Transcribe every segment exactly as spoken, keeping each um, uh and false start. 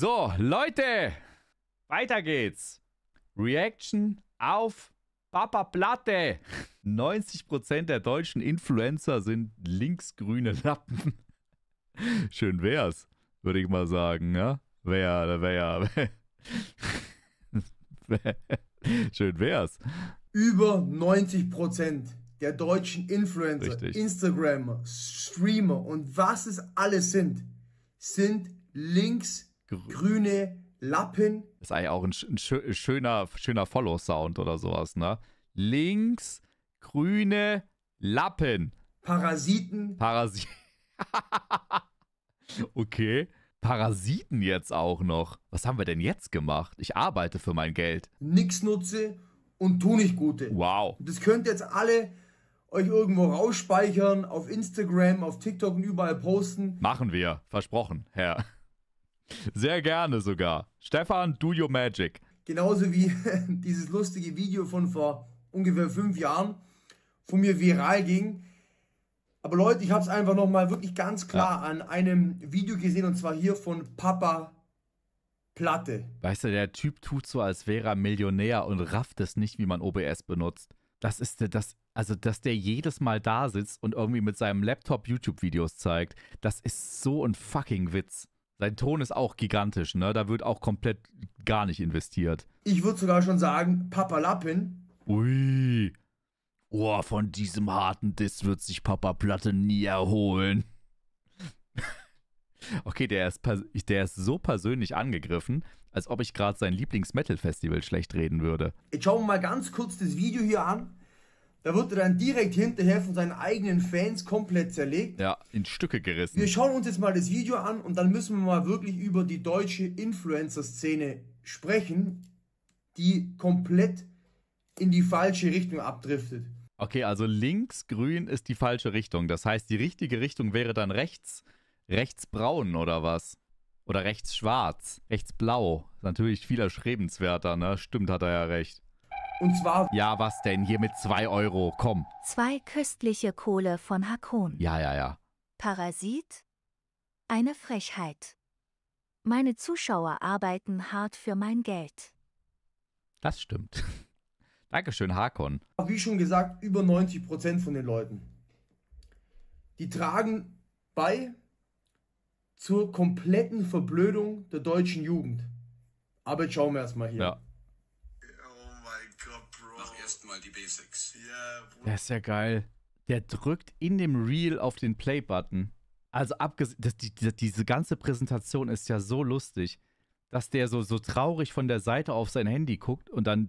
So, Leute, weiter geht's. Reaction auf Papaplatte. neunzig Prozent der deutschen Influencer sind linksgrüne Lappen. Schön wär's, würde ich mal sagen, ne? Wer, wer, wer. Schön wär's. Über neunzig Prozent der deutschen Influencer, richtig, Instagramer, Streamer und was es alles sind, sind linksgrüne Lappen. Das ist eigentlich auch ein, ein schöner, schöner Follow-Sound oder sowas, ne? Linksgrüne Lappen. Parasiten. Parasiten. Okay. Parasiten jetzt auch noch. Was haben wir denn jetzt gemacht? Ich arbeite für mein Geld. Nix nutze und tu nicht Gute. Wow. Das könnt jetzt alle euch irgendwo rausspeichern, auf Instagram, auf TikTok und überall posten. Machen wir. Versprochen, Herr. Sehr gerne sogar. Stefan, do your magic. Genauso wie dieses lustige Video von vor ungefähr fünf Jahren von mir viral ging. Aber Leute, ich habe es einfach nochmal wirklich ganz klar, ja, an einem Video gesehen, und zwar hier von Papaplatte. Weißt du, der Typ tut so, als wäre er Millionär und rafft es nicht, wie man O B S benutzt. Das ist das, also dass der jedes Mal da sitzt und irgendwie mit seinem Laptop YouTube-Videos zeigt, das ist so ein fucking Witz. Sein Ton ist auch gigantisch, ne? Da wird auch komplett gar nicht investiert. Ich würde sogar schon sagen, Papalappen. Ui. Oh, von diesem harten Diss wird sich Papaplatte nie erholen. Okay, der ist, der ist so persönlich angegriffen, als ob ich gerade sein Lieblings-Metal-Festival schlecht reden würde. Jetzt schauen wir mal ganz kurz das Video hier an. Da wird er dann direkt hinterher von seinen eigenen Fans komplett zerlegt. Ja, in Stücke gerissen. Wir schauen uns jetzt mal das Video an und dann müssen wir mal wirklich über die deutsche Influencer-Szene sprechen, die komplett in die falsche Richtung abdriftet. Okay, also linksgrün ist die falsche Richtung. Das heißt, die richtige Richtung wäre dann rechts, rechtsbraun oder was? Oder rechtsschwarz, rechtsblau. Natürlich viel erstrebenswerter, ne? Stimmt, hat er ja recht. Und zwar... Ja, was denn? Hier mit zwei Euro, komm. Zwei köstliche Kohle von Hakon. Ja, ja, ja. Parasit? Eine Frechheit. Meine Zuschauer arbeiten hart für mein Geld. Das stimmt. Dankeschön, Hakon. Wie schon gesagt, über neunzig Prozent von den Leuten, die tragen bei zur kompletten Verblödung der deutschen Jugend. Aber jetzt schauen wir erstmal hier. Ja. Oh mein Gott, Bro. Mach erstmal die Basics. Yeah, Bro. Das ist ja geil. Der drückt in dem Reel auf den Play-Button. Also abgesehen, das, die, das, diese ganze Präsentation ist ja so lustig, dass der so, so traurig von der Seite auf sein Handy guckt und dann...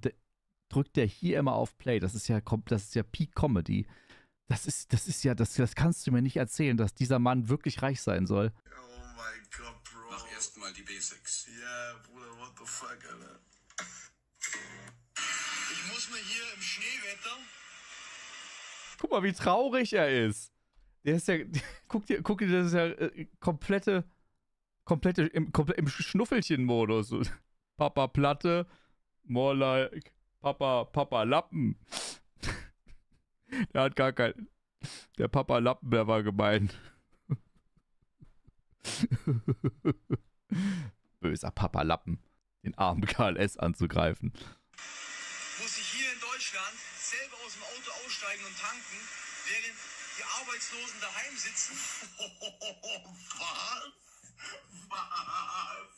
drückt der hier immer auf Play. Das ist ja, das ist ja Peak Comedy. Das ist, das ist ja, das, das kannst du mir nicht erzählen, dass dieser Mann wirklich reich sein soll. Oh mein Gott, Bro. Mach erstmal die Basics. Yeah, Bruder, what the fuck, Alter. Ich muss mir hier im Schneewetter... Guck mal, wie traurig er ist. Der ist ja, guck dir, guck dir, das ist ja äh, komplette, komplette, im, komplett im Schnuffelchen-Modus. Papaplatte, more like... Papa, Papa Lappen. Der hat gar kein... Der Papa Lappen, der war gemein. Böser Papa Lappen. Den armen Karl Ess anzugreifen. Muss ich hier in Deutschland selber aus dem Auto aussteigen und tanken, während die Arbeitslosen daheim sitzen? Was? Was?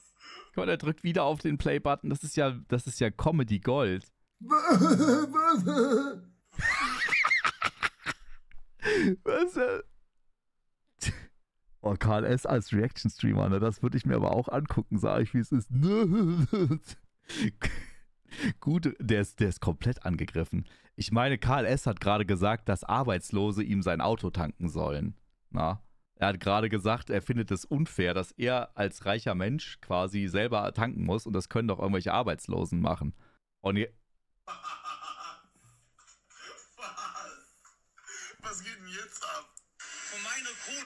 Guck mal, der drückt wieder auf den Play-Button. Das ist ja, das ist ja Comedy Gold. Was? Oh, Karl Ess als Reaction-Streamer, ne? Das würde ich mir aber auch angucken, sage ich, wie es ist. Gut, der ist, der ist komplett angegriffen. Ich meine, Karl Ess hat gerade gesagt, dass Arbeitslose ihm sein Auto tanken sollen. Na? Er hat gerade gesagt, er findet es unfair, dass er als reicher Mensch quasi selber tanken muss und das können doch irgendwelche Arbeitslosen machen. Und je Was geht denn jetzt ab? Von meiner Kohle.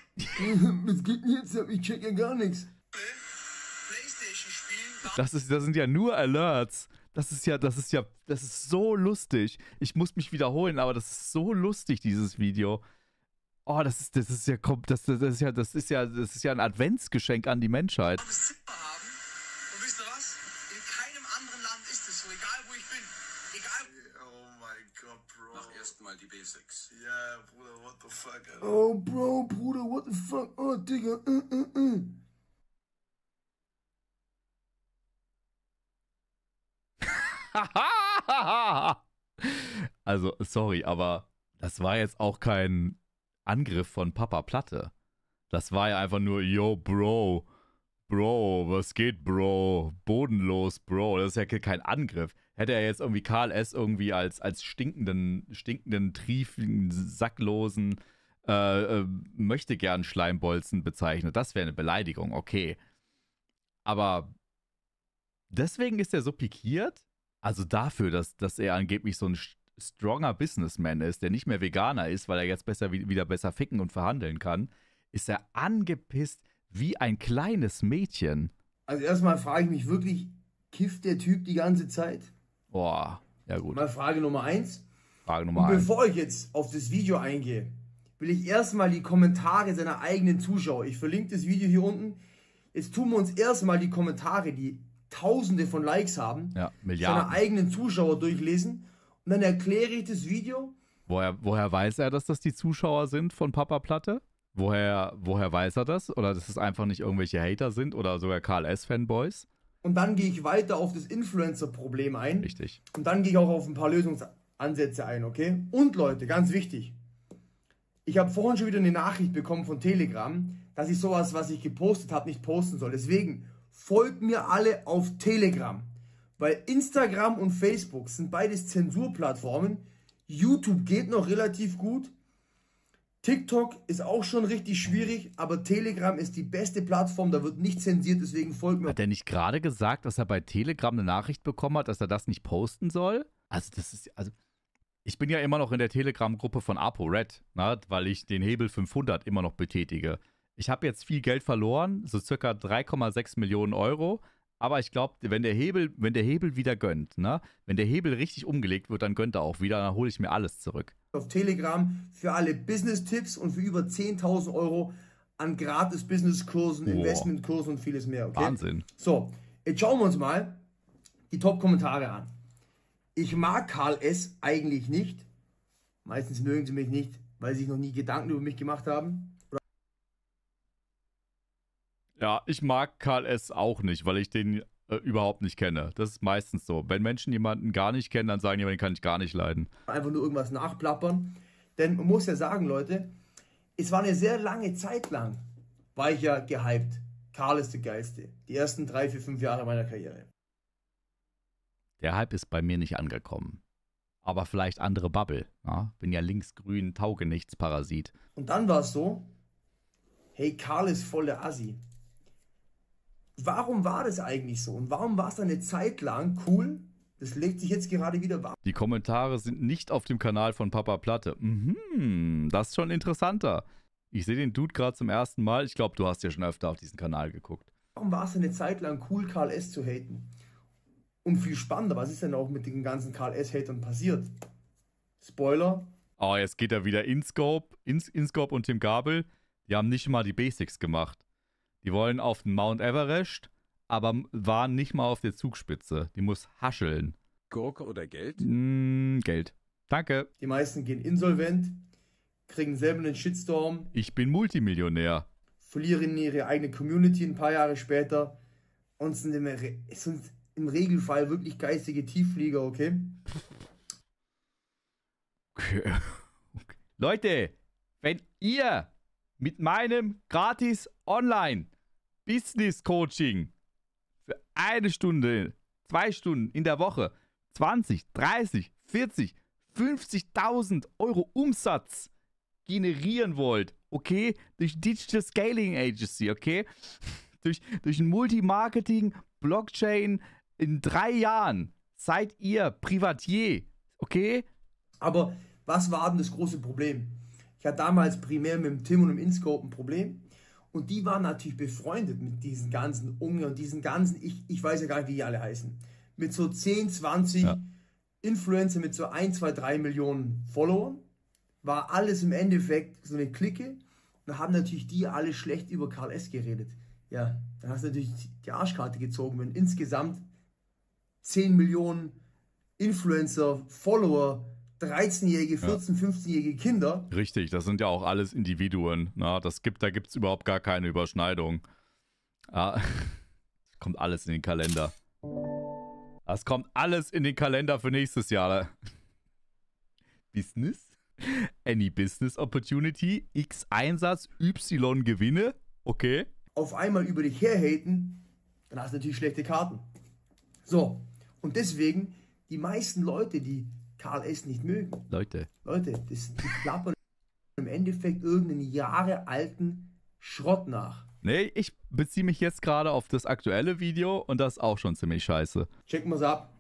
Was geht denn jetzt ab? Ich check ja gar nichts. PlayStation spielen. Das ist, das sind ja nur Alerts. Das ist ja, das ist ja, das ist so lustig. Ich muss mich wiederholen, aber das ist so lustig, dieses Video. Oh, das ist, das ist ja, das, das ist ja, das ist ja, das ist ja ein Adventsgeschenk an die Menschheit. Haben, das in keinem anderen Land ist es so, egal wo ich bin. Egal. Oh mein Gott, Bro. Mach erstmal die Basics. Ja, yeah, Bruder, what the fuck, Alter. Oh, Bro, Bruder, what the fuck. Oh, Digga. Mm, mm, mm. Also, sorry, aber das war jetzt auch kein Angriff von Papaplatte. Das war ja einfach nur, yo, Bro, Bro, was geht, Bro, bodenlos, Bro. Das ist ja kein Angriff. Hätte er jetzt irgendwie Karl Ess irgendwie als, als stinkenden, stinkenden, triefigen, sacklosen, äh, äh, möchte gern Schleimbolzen bezeichnet, das wäre eine Beleidigung, okay. Aber deswegen ist er so pikiert? Also dafür, dass, dass er angeblich so ein stronger Businessman ist, der nicht mehr Veganer ist, weil er jetzt besser, wieder besser ficken und verhandeln kann, ist er angepisst wie ein kleines Mädchen. Also erstmal frage ich mich wirklich, kifft der Typ die ganze Zeit? Boah, ja gut. Mal Frage Nummer eins. Frage Nummer eins. Und bevor ich jetzt auf das Video eingehe, will ich erstmal die Kommentare seiner eigenen Zuschauer, ich verlinke das Video hier unten, jetzt tun wir uns erstmal die Kommentare, die Tausende von Likes haben, ja, Milliarden, seiner eigenen Zuschauer durchlesen und dann erkläre ich das Video. Woher, woher weiß er, dass das die Zuschauer sind von Papaplatte? Woher, woher weiß er das? Oder dass es einfach nicht irgendwelche Hater sind oder sogar Karl Ess Fanboys? Und dann gehe ich weiter auf das Influencer-Problem ein. Richtig. Und dann gehe ich auch auf ein paar Lösungsansätze ein, okay? Und Leute, ganz wichtig, ich habe vorhin schon wieder eine Nachricht bekommen von Telegram, dass ich sowas, was ich gepostet habe, nicht posten soll. Deswegen folgt mir alle auf Telegram, weil Instagram und Facebook sind beides Zensurplattformen. YouTube geht noch relativ gut. TikTok ist auch schon richtig schwierig, aber Telegram ist die beste Plattform, da wird nicht zensiert, deswegen folgt mir. Hat er nicht gerade gesagt, dass er bei Telegram eine Nachricht bekommen hat, dass er das nicht posten soll? Also das ist, also ich bin ja immer noch in der Telegram-Gruppe von ApoRed, ne, weil ich den Hebel fünfhundert immer noch betätige. Ich habe jetzt viel Geld verloren, so circa drei Komma sechs Millionen Euro. Aber ich glaube, wenn der Hebel, wenn der Hebel wieder gönnt, ne? Wenn der Hebel richtig umgelegt wird, dann gönnt er auch wieder, dann hole ich mir alles zurück. Auf Telegram für alle Business-Tipps und für über zehntausend Euro an gratis Business-Kursen, oh, Investment-Kursen und vieles mehr. Okay? Wahnsinn. So, jetzt schauen wir uns mal die Top-Kommentare an. Ich mag Karl Ess eigentlich nicht. Meistens mögen sie mich nicht, weil sie sich noch nie Gedanken über mich gemacht haben. Ja, ich mag Karl Ess auch nicht, weil ich den äh, überhaupt nicht kenne. Das ist meistens so. Wenn Menschen jemanden gar nicht kennen, dann sagen die, den kann ich gar nicht leiden. Einfach nur irgendwas nachplappern. Denn man muss ja sagen, Leute, es war eine sehr lange Zeit lang, war ich ja gehypt. Karl ist der Geilste. Die ersten drei, vier, fünf Jahre meiner Karriere. Der Hype ist bei mir nicht angekommen. Aber vielleicht andere Bubble. Ja? Bin ja linksgrün, Taugenichts-Parasit. Und dann war es so, hey, Karl ist voll der Assi. Warum war das eigentlich so? Und warum war es eine Zeit lang cool? Das legt sich jetzt gerade wieder wahr. Die Kommentare sind nicht auf dem Kanal von Papaplatte. Mhm, das ist schon interessanter. Ich sehe den Dude gerade zum ersten Mal. Ich glaube, du hast ja schon öfter auf diesen Kanal geguckt. Warum war es eine Zeit lang cool, Karl Ess zu haten? Und viel spannender, was ist denn auch mit den ganzen Karl Ess-Hatern passiert? Spoiler. Oh, jetzt geht er wieder InScope. InScope und Tim Gabel, die haben nicht mal die Basics gemacht. Die wollen auf den Mount Everest, aber waren nicht mal auf der Zugspitze. Die muss hascheln. Gurke oder Geld? Mm, Geld. Danke. Die meisten gehen insolvent, kriegen selber einen Shitstorm. Ich bin Multimillionär. Verlieren ihre eigene Community ein paar Jahre später und sind im, Re sind im Regelfall wirklich geistige Tiefflieger, okay? Okay. Okay. Leute, wenn ihr mit meinem gratis online Business Coaching für eine Stunde, zwei Stunden in der Woche zwanzig, dreißig, vierzig, fünfzigtausend Euro Umsatz generieren wollt, okay? Durch Digital Scaling Agency, okay? durch, durch ein Multimarketing, Blockchain in drei Jahren seid ihr Privatier, okay? Aber was war denn das große Problem? Ich hatte damals primär mit dem Tim und dem InScope ein Problem. Und die waren natürlich befreundet mit diesen ganzen Unge und diesen ganzen, ich, ich weiß ja gar nicht, wie die alle heißen. Mit so zehn, zwanzig ja. Influencer mit so ein, zwei, drei Millionen Followern. War alles im Endeffekt so eine Clique. Und da haben natürlich die alle schlecht über Karl Ess geredet. ja, dann hast du natürlich die Arschkarte gezogen, wenn insgesamt zehn Millionen Influencer, Follower, dreizehnjährige, vierzehn-, ja. fünfzehnjährige Kinder. Richtig, das sind ja auch alles Individuen. Na, das gibt, da gibt es überhaupt gar keine Überschneidung. Ah, kommt alles in den Kalender. Das kommt alles in den Kalender für nächstes Jahr. Business? Any Business Opportunity, X Einsatz, Y Gewinne, okay. Auf einmal über dich herhaten, dann hast du natürlich schlechte Karten. So, und deswegen, die meisten Leute, die Karl Ess nicht mögen. Leute. Leute, das, die klappern im Endeffekt irgendeinen Jahre alten Schrott nach. Nee, ich beziehe mich jetzt gerade auf das aktuelle Video und das ist auch schon ziemlich scheiße. Checken wir's ab.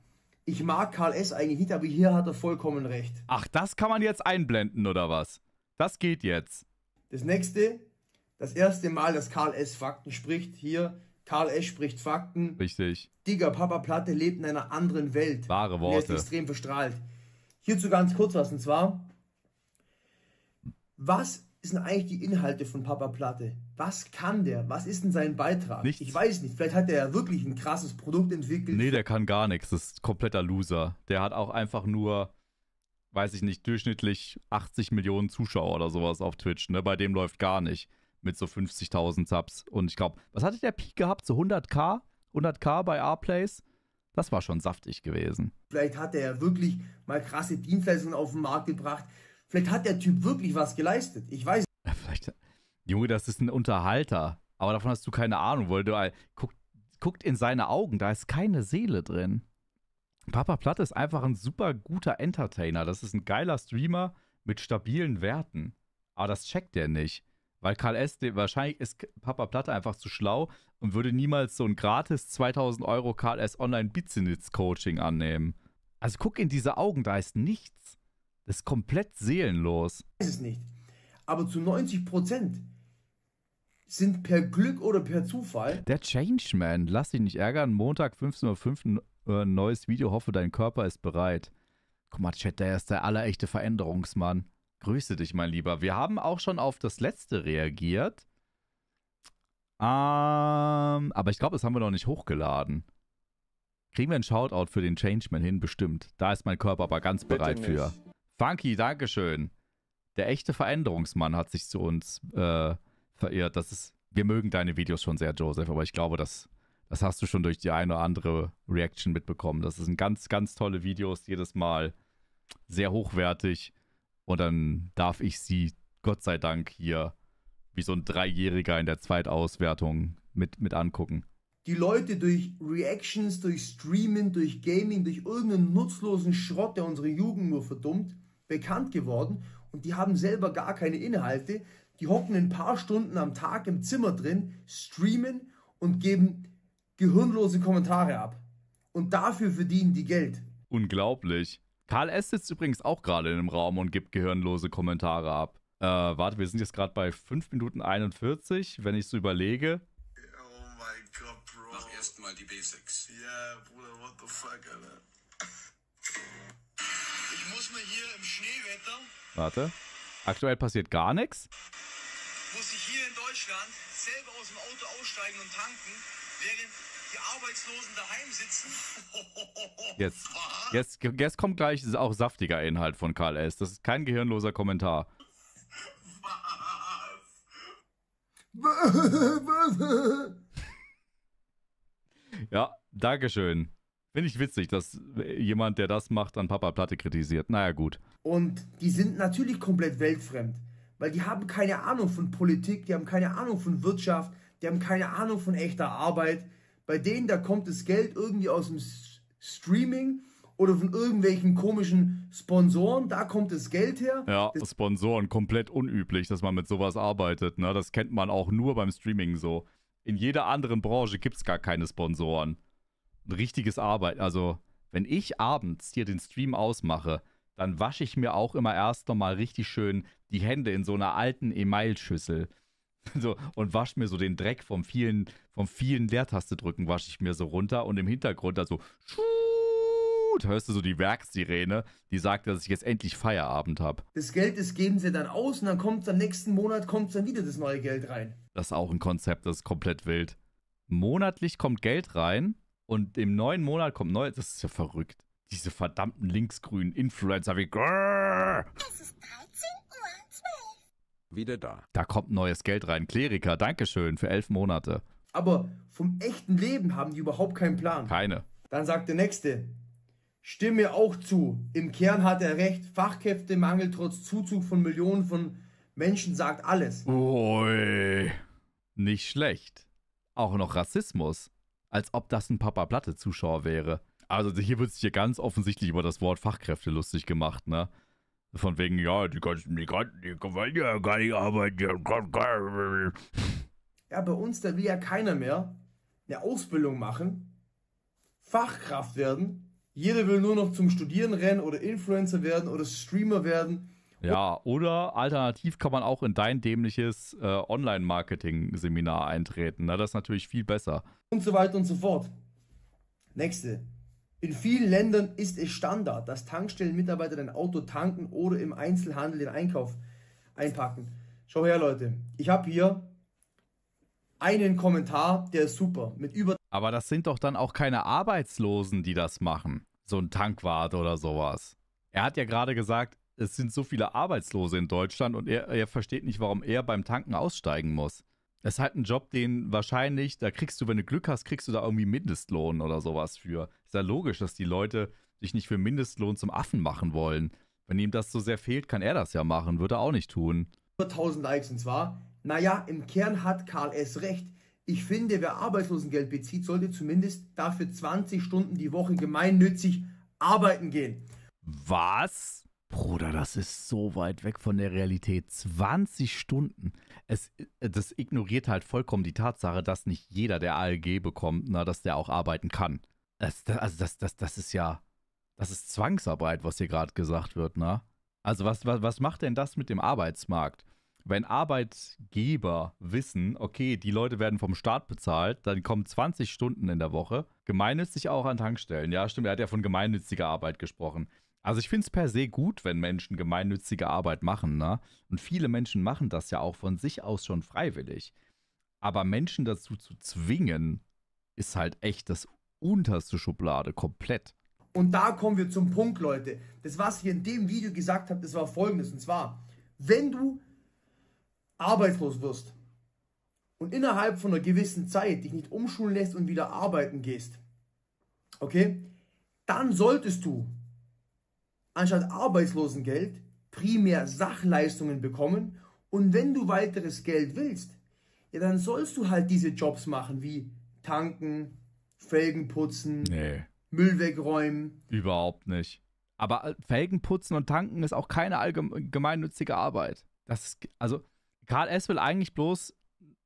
Ich mag Karl Ess eigentlich nicht, aber hier hat er vollkommen recht. Ach, das kann man jetzt einblenden, oder was? Das geht jetzt. Das nächste, das erste Mal, dass Karl Ess Fakten spricht, hier, Karl Ess spricht Fakten. Richtig. Digga, Papaplatte lebt in einer anderen Welt. Wahre Worte. Er ist extrem verstrahlt. Hierzu ganz kurz was, und zwar, was sind eigentlich die Inhalte von Papaplatte? Was kann der? Was ist denn sein Beitrag? Nichts. Ich weiß nicht, vielleicht hat er ja wirklich ein krasses Produkt entwickelt. Nee, der kann gar nichts, das ist ein kompletter Loser. Der hat auch einfach nur, weiß ich nicht, durchschnittlich achtzig Millionen Zuschauer oder sowas auf Twitch, ne? Bei dem läuft gar nicht, mit so fünfzigtausend Subs. Und ich glaube, was hatte der Peak gehabt, so hunderttausend? hunderttausend bei R-Plays? Das war schon saftig gewesen. Vielleicht hat er ja wirklich mal krasse Dienstleistungen auf den Markt gebracht. Vielleicht hat der Typ wirklich was geleistet. Ich weiß nicht. Vielleicht, Junge, das ist ein Unterhalter. Aber davon hast du keine Ahnung, weil du guck, guckt in seine Augen, da ist keine Seele drin. Papaplatte ist einfach ein super guter Entertainer. Das ist ein geiler Streamer mit stabilen Werten. Aber das checkt der nicht. Weil Karl Ess, wahrscheinlich ist Papaplatte einfach zu schlau und würde niemals so ein gratis zweitausend Euro Karl Ess Online Business Coaching annehmen. Also guck in diese Augen, da ist nichts. Das ist komplett seelenlos. Ich weiß es nicht. Aber zu neunzig Prozent sind per Glück oder per Zufall. Der Changeman, lass dich nicht ärgern. Montag fünfzehn Uhr fünf ein neues Video. Hoffe, dein Körper ist bereit. Guck mal, Chat, der ist der allerechte Veränderungsmann. Grüße dich, mein Lieber. Wir haben auch schon auf das letzte reagiert. Ähm, aber ich glaube, das haben wir noch nicht hochgeladen. Kriegen wir einen Shoutout für den Changeman hin? Bestimmt. Da ist mein Körper aber ganz bereit für. Funky, Dankeschön. Der echte Veränderungsmann hat sich zu uns äh, verirrt. Das ist, wir mögen deine Videos schon sehr, Joseph, aber ich glaube, das, das hast du schon durch die eine oder andere Reaction mitbekommen. Das sind ganz, ganz tolle Videos, jedes Mal sehr hochwertig. Und dann darf ich sie, Gott sei Dank, hier wie so ein Dreijähriger in der Zweitauswertung mit, mit angucken. Die Leute durch Reactions, durch Streamen, durch Gaming, durch irgendeinen nutzlosen Schrott, der unsere Jugend nur verdummt, bekannt geworden. Und die haben selber gar keine Inhalte. Die hocken ein paar Stunden am Tag im Zimmer drin, streamen und geben gehirnlose Kommentare ab. Und dafür verdienen die Geld. Unglaublich. Karl Ess sitzt übrigens auch gerade in einem Raum und gibt gehirnlose Kommentare ab. Äh, warte, wir sind jetzt gerade bei fünf Minuten einundvierzig, wenn ich so überlege. Oh mein Gott, Bro. Mach erstmal die Basics. Ja, Bruder, what the fuck, Alter. Ich muss mir hier im Schneewetter... Warte. Aktuell passiert gar nichts. Muss ich hier in Deutschland selber aus dem Auto aussteigen und tanken, während... die Arbeitslosen daheim sitzen. Jetzt, jetzt, jetzt kommt gleich auch saftiger Inhalt von Karl Ess. Das ist kein gehirnloser Kommentar. Was? Ja, Dankeschön. Finde ich witzig, dass jemand, der das macht, an Papaplatte kritisiert. Naja, gut. Und die sind natürlich komplett weltfremd. Weil die haben keine Ahnung von Politik, die haben keine Ahnung von Wirtschaft, die haben keine Ahnung von echter Arbeit. Bei denen, da kommt das Geld irgendwie aus dem Streaming oder von irgendwelchen komischen Sponsoren, da kommt das Geld her. Ja, Sponsoren, komplett unüblich, dass man mit sowas arbeitet, ne? Das kennt man auch nur beim Streaming so. In jeder anderen Branche gibt es gar keine Sponsoren. Ein richtiges Arbeit, also wenn ich abends hier den Stream ausmache, dann wasche ich mir auch immer erst nochmal richtig schön die Hände in so einer alten E-Mail-Schüssel. So, und wasch mir so den Dreck vom vielen, vom vielen Leertaste drücken, wasche ich mir so runter und im Hintergrund da so schuuuut, hörst du so die Werkssirene, die sagt, dass ich jetzt endlich Feierabend habe. Das Geld, das geben sie dann aus und dann kommt es am nächsten Monat, kommt dann wieder das neue Geld rein. Das ist auch ein Konzept, das ist komplett wild. Monatlich kommt Geld rein und im neuen Monat kommt neu. Das ist ja verrückt. Diese verdammten linksgrünen Influencer wie... Es ist dreizehn Uhr zwölf. Wieder da. Da kommt neues Geld rein. Kleriker, dankeschön für elf Monate. Aber vom echten Leben haben die überhaupt keinen Plan. Keine. Dann sagt der Nächste, stimme auch zu. Im Kern hat er recht. Fachkräftemangel trotz Zuzug von Millionen von Menschen sagt alles. Ui. Nicht schlecht. Auch noch Rassismus. Als ob das ein Papaplatte-Zuschauer wäre. Also hier wird sich hier ganz offensichtlich über das Wort Fachkräfte lustig gemacht, ne? Von wegen, ja, die ganzen Migranten, die wollen ja gar nicht arbeiten. Ja, bei uns, da will ja keiner mehr eine Ausbildung machen, Fachkraft werden. Jeder will nur noch zum Studieren rennen oder Influencer werden oder Streamer werden. Ja, oder alternativ kann man auch in dein dämliches äh, Online-Marketing-Seminar eintreten. Na, das ist natürlich viel besser. Und so weiter und so fort. Nächste. In vielen Ländern ist es Standard, dass Tankstellenmitarbeiter dein Auto tanken oder im Einzelhandel den Einkauf einpacken. Schau her, Leute. Ich habe hier einen Kommentar, der ist super. Mit über Aber das sind doch dann auch keine Arbeitslosen, die das machen. So ein Tankwart oder sowas. Er hat ja gerade gesagt, es sind so viele Arbeitslose in Deutschland und er, er versteht nicht, warum er beim Tanken aussteigen muss. Das ist halt ein Job, den wahrscheinlich, da kriegst du, wenn du Glück hast, kriegst du da irgendwie Mindestlohn oder sowas für. Ist ja logisch, dass die Leute sich nicht für Mindestlohn zum Affen machen wollen. Wenn ihm das so sehr fehlt, kann er das ja machen, würde er auch nicht tun. tausend Likes und zwar, naja, im Kern hat Karl Ess recht. Ich finde, wer Arbeitslosengeld bezieht, sollte zumindest dafür zwanzig Stunden die Woche gemeinnützig arbeiten gehen. Was? Bruder, das ist so weit weg von der Realität. zwanzig Stunden. Es, das ignoriert halt vollkommen die Tatsache, dass nicht jeder, der A L G bekommt, na, dass der auch arbeiten kann. Das, das, also das, das, das ist ja, das ist Zwangsarbeit, was hier gerade gesagt wird. Na? Also was, was, was macht denn das mit dem Arbeitsmarkt? Wenn Arbeitgeber wissen, okay, die Leute werden vom Staat bezahlt, dann kommen zwanzig Stunden in der Woche. Gemeinnützig auch an Tankstellen. Ja, stimmt, er hat ja von gemeinnütziger Arbeit gesprochen. Also ich finde es per se gut, wenn Menschen gemeinnützige Arbeit machen, ne? Und viele Menschen machen das ja auch von sich aus schon freiwillig. Aber Menschen dazu zu zwingen, ist halt echt das unterste Schublade, komplett. Und da kommen wir zum Punkt, Leute. Das, was ich in dem Video gesagt habe, das war Folgendes. Und zwar, wenn du arbeitslos wirst und innerhalb von einer gewissen Zeit dich nicht umschulen lässt und wieder arbeiten gehst, okay, dann solltest du anstatt Arbeitslosengeld primär Sachleistungen bekommen und wenn du weiteres Geld willst, ja dann sollst du halt diese Jobs machen wie tanken, Felgen putzen, nee. Müll wegräumen. Überhaupt nicht. Aber Felgen putzen und tanken ist auch keine allgemeinnützige Arbeit. Das ist, also Karl Ess will eigentlich bloß,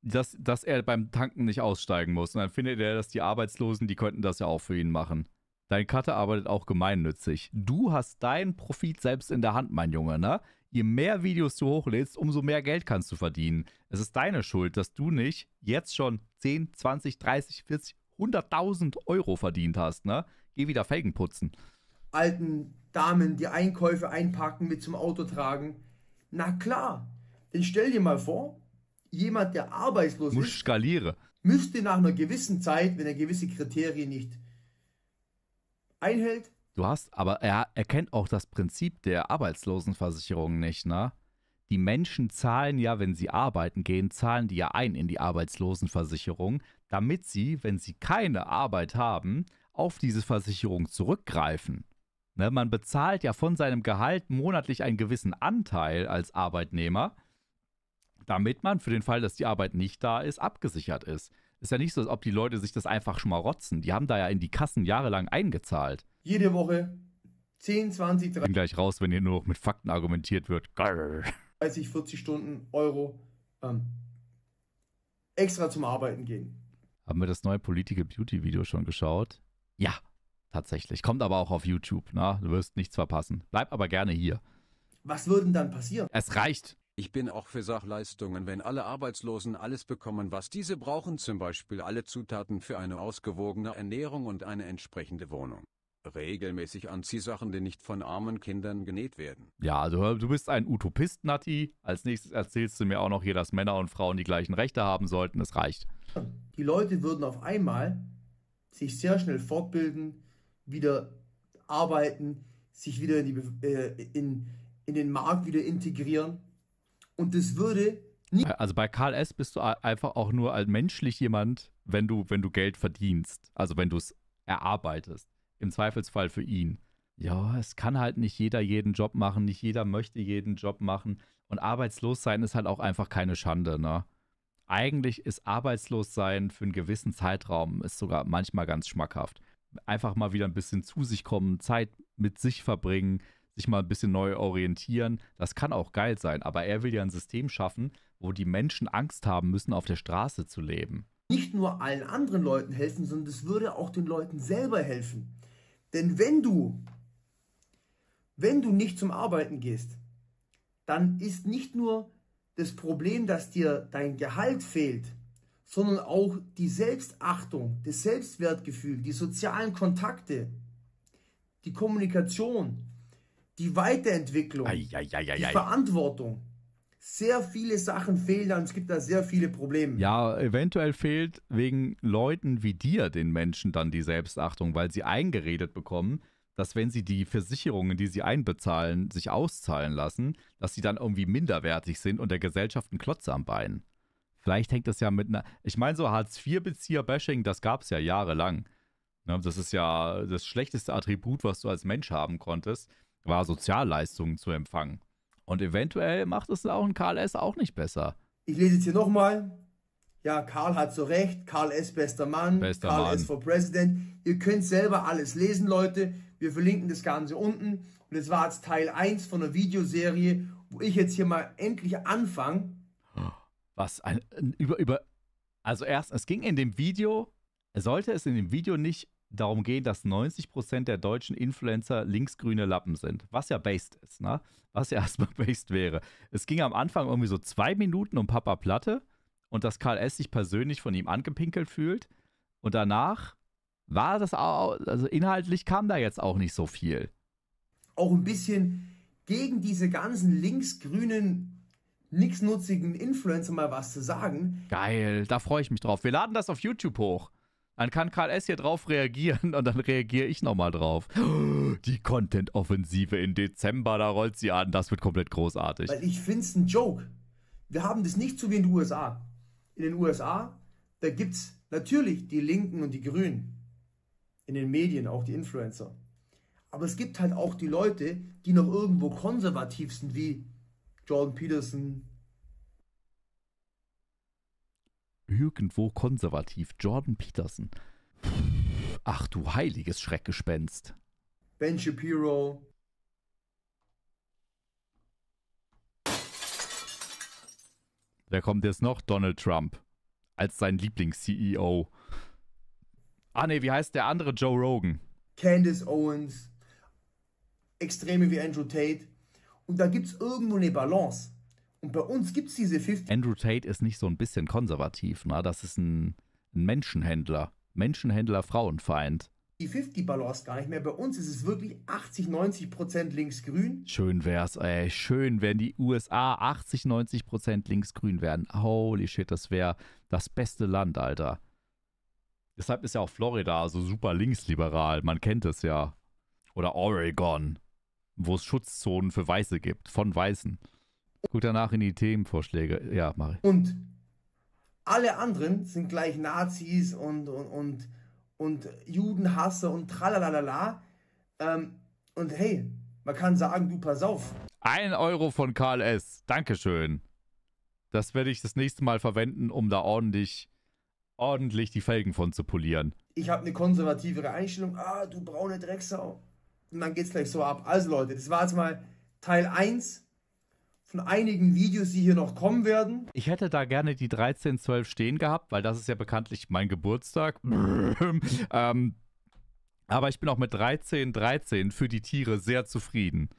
dass, dass er beim Tanken nicht aussteigen muss und dann findet er, dass die Arbeitslosen, die könnten das ja auch für ihn machen. Dein Cutter arbeitet auch gemeinnützig. Du hast deinen Profit selbst in der Hand, mein Junge, ne? Je mehr Videos du hochlädst, umso mehr Geld kannst du verdienen. Es ist deine Schuld, dass du nicht jetzt schon zehn, zwanzig, dreißig, vierzig, hunderttausend Euro verdient hast, ne? Geh wieder Felgen putzen. Alten Damen, die Einkäufe einpacken, mit zum Auto tragen. Na klar, denn stell dir mal vor, jemand, der arbeitslos ist, skaliere. müsste nach einer gewissen Zeit, wenn er gewisse Kriterien nicht einhält. Du hast, aber er, er kennt auch das Prinzip der Arbeitslosenversicherung nicht, ne? Die Menschen zahlen ja, wenn sie arbeiten gehen, zahlen die ja ein in die Arbeitslosenversicherung, damit sie, wenn sie keine Arbeit haben, auf diese Versicherung zurückgreifen. Ne? Man bezahlt ja von seinem Gehalt monatlich einen gewissen Anteil als Arbeitnehmer, damit man für den Fall, dass die Arbeit nicht da ist, abgesichert ist. Ist ja nicht so, als ob die Leute sich das einfach schmarotzen. Die haben da ja in die Kassen jahrelang eingezahlt. Jede Woche zehn, zwanzig, dreißig... Ich bin gleich raus, wenn hier nur noch mit Fakten argumentiert wird. Grrr. dreißig, vierzig Stunden, Euro ähm, extra zum Arbeiten gehen. Haben wir das neue Political Beauty Video schon geschaut? Ja, tatsächlich. Kommt aber auch auf YouTube. Na, du wirst nichts verpassen. Bleib aber gerne hier. Was würde denn dann passieren? Es reicht. Ich bin auch für Sachleistungen, wenn alle Arbeitslosen alles bekommen, was diese brauchen, zum Beispiel alle Zutaten für eine ausgewogene Ernährung und eine entsprechende Wohnung. regelmäßig Anziehsachen, die nicht von armen Kindern genäht werden. Ja, also du bist ein Utopist, Natti. Als nächstes erzählst du mir auch noch hier, dass Männer und Frauen die gleichen Rechte haben sollten. Das reicht. Die Leute würden auf einmal sich sehr schnell fortbilden, wieder arbeiten, sich wieder in, die, äh, in, in den Markt wieder integrieren. Und das würde nie... Also bei Karl Ess bist du einfach auch nur als menschlich jemand, wenn du, wenn du Geld verdienst. Also wenn du es erarbeitest. Im Zweifelsfall für ihn. Ja, es kann halt nicht jeder jeden Job machen, nicht jeder möchte jeden Job machen. Und arbeitslos sein ist halt auch einfach keine Schande, ne? Eigentlich ist arbeitslos sein für einen gewissen Zeitraum ist sogar manchmal ganz schmackhaft. Einfach mal wieder ein bisschen zu sich kommen, Zeit mit sich verbringen, sich mal ein bisschen neu orientieren. Das kann auch geil sein, aber er will ja ein System schaffen, wo die Menschen Angst haben müssen, auf der Straße zu leben. Nicht nur allen anderen Leuten helfen, sondern es würde auch den Leuten selber helfen. Denn wenn du, wenn du nicht zum Arbeiten gehst, dann ist nicht nur das Problem, dass dir dein Gehalt fehlt, sondern auch die Selbstachtung, das Selbstwertgefühl, die sozialen Kontakte, die Kommunikation, die Weiterentwicklung, ei, ei, ei, ei, die ei. Verantwortung. Sehr viele Sachen fehlen dann, es gibt da sehr viele Probleme. Ja, eventuell fehlt wegen Leuten wie dir den Menschen dann die Selbstachtung, weil sie eingeredet bekommen, dass wenn sie die Versicherungen, die sie einbezahlen, sich auszahlen lassen, dass sie dann irgendwie minderwertig sind und der Gesellschaft einen Klotz am Bein. Vielleicht hängt das ja mit einer... Ich meine, so Hartz-vier-Bezieher-Bashing, das gab es ja jahrelang. Das ist ja das schlechteste Attribut, was du als Mensch haben konntest, war Sozialleistungen zu empfangen. Und eventuell macht es auch ein Karl Ess auch nicht besser. Ich lese jetzt hier nochmal. Ja, Karl hat so recht. Karl Ess, bester Mann. Bester Karl Mann. Ess for President. Ihr könnt selber alles lesen, Leute. Wir verlinken das Ganze unten. Und das war jetzt Teil eins von der Videoserie, wo ich jetzt hier mal endlich anfange. Was? Ein, über, über, also erst, es ging in dem Video, sollte es in dem Video nicht darum gehen, dass neunzig Prozent der deutschen Influencer linksgrüne Lappen sind. Was ja based ist, ne? Was ja erstmal based wäre. Es ging am Anfang irgendwie so zwei Minuten um Papaplatte und dass Karl Ess sich persönlich von ihm angepinkelt fühlt. Und danach war das auch, also inhaltlich kam da jetzt auch nicht so viel. Auch ein bisschen gegen diese ganzen linksgrünen, nichtsnutzigen Influencer mal was zu sagen. Geil, da freue ich mich drauf. Wir laden das auf YouTube hoch. Dann kann Karl Ess hier drauf reagieren und dann reagiere ich nochmal drauf. Die Content-Offensive in Dezember, da rollt sie an. Das wird komplett großartig. Weil ich finde es ein Joke. Wir haben das nicht so wie in den U S A. In den U S A, da gibt es natürlich die Linken und die Grünen. In den Medien auch die Influencer. Aber es gibt halt auch die Leute, die noch irgendwo konservativ sind, wie Jordan Peterson. Irgendwo konservativ. Jordan Peterson. Ach du heiliges Schreckgespenst. Ben Shapiro. Wer kommt jetzt noch? Donald Trump. Als sein Lieblings-C E O. Ah ne, wie heißt der andere? Joe Rogan. Candace Owens. Extreme wie Andrew Tate. Und da gibt es irgendwo eine Balance. Und bei uns gibt es diese fünfzig... Andrew Tate ist nicht so ein bisschen konservativ, ne? Das ist ein, ein Menschenhändler. Menschenhändler, Frauenfeind. Die fünfzig-Balance gar nicht mehr. Bei uns ist es wirklich achtzig, neunzig Prozent linksgrün. Schön wär's, ey. Schön, wenn die U S A achtzig, neunzig Prozent linksgrün wären. Holy shit, das wäre das beste Land, Alter. Deshalb ist ja auch Florida so super linksliberal. Man kennt es ja. Oder Oregon, wo es Schutzzonen für Weiße gibt. Von Weißen. Gut, danach in die Themenvorschläge. Ja, mach ich. Und alle anderen sind gleich Nazis und, und, und, und Judenhasser und tralalala. Ähm, und hey, man kann sagen, du pass auf. Ein Euro von Karl Ess. Dankeschön. Das werde ich das nächste Mal verwenden, um da ordentlich, ordentlich die Felgen von zu polieren. Ich habe eine konservativere Einstellung. Ah, du braune Drecksau. Und dann geht's gleich so ab. Also Leute, das war jetzt mal Teil eins. Von einigen Videos, die hier noch kommen werden. Ich hätte da gerne die dreizehn zwölf stehen gehabt, weil das ist ja bekanntlich mein Geburtstag. ähm, aber ich bin auch mit dreizehn dreizehn für die Tiere sehr zufrieden.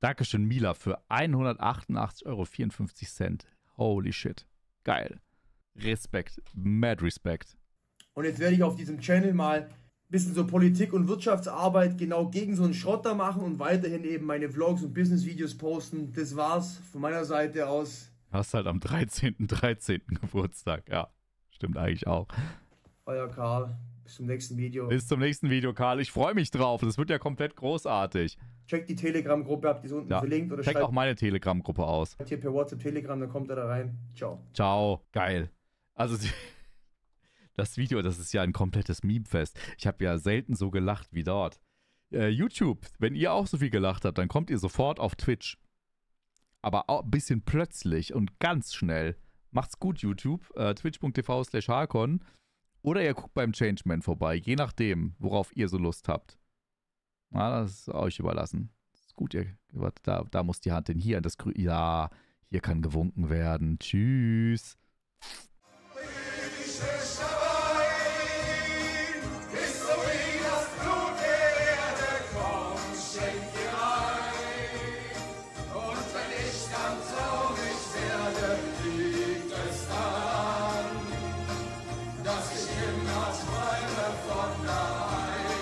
Dankeschön, Mila, für hundertachtundachtzig Euro vierundfünfzig. Holy shit. Geil. Respekt. Mad Respekt. Und jetzt werde ich auf diesem Channel mal bisschen so Politik und Wirtschaftsarbeit genau gegen so einen Schrotter machen und weiterhin eben meine Vlogs und Business-Videos posten. Das war's von meiner Seite aus. Hast halt am dreizehnten dreizehnten Geburtstag, ja. Stimmt eigentlich auch. Euer Karl, bis zum nächsten Video. Bis zum nächsten Video, Karl. Ich freue mich drauf. Das wird ja komplett großartig. Checkt die Telegram-Gruppe, habt ihr so unten ja. verlinkt. Oder checkt auch meine Telegram-Gruppe aus. Hier per WhatsApp, Telegram, dann kommt er da rein. Ciao. Ciao. Geil. Also, das Video, das ist ja ein komplettes Meme-Fest. Ich habe ja selten so gelacht wie dort. Äh, YouTube, wenn ihr auch so viel gelacht habt, dann kommt ihr sofort auf Twitch. Aber auch ein bisschen plötzlich und ganz schnell. Macht's gut, YouTube. Äh, Twitch punkt t v slash Hakon. Oder ihr guckt beim Changeman vorbei. Je nachdem, worauf ihr so Lust habt. Na, das ist euch überlassen. Das ist gut, ihr. Da, da muss die Hand in hier. Das Grü ja, hier kann gewunken werden. Tschüss.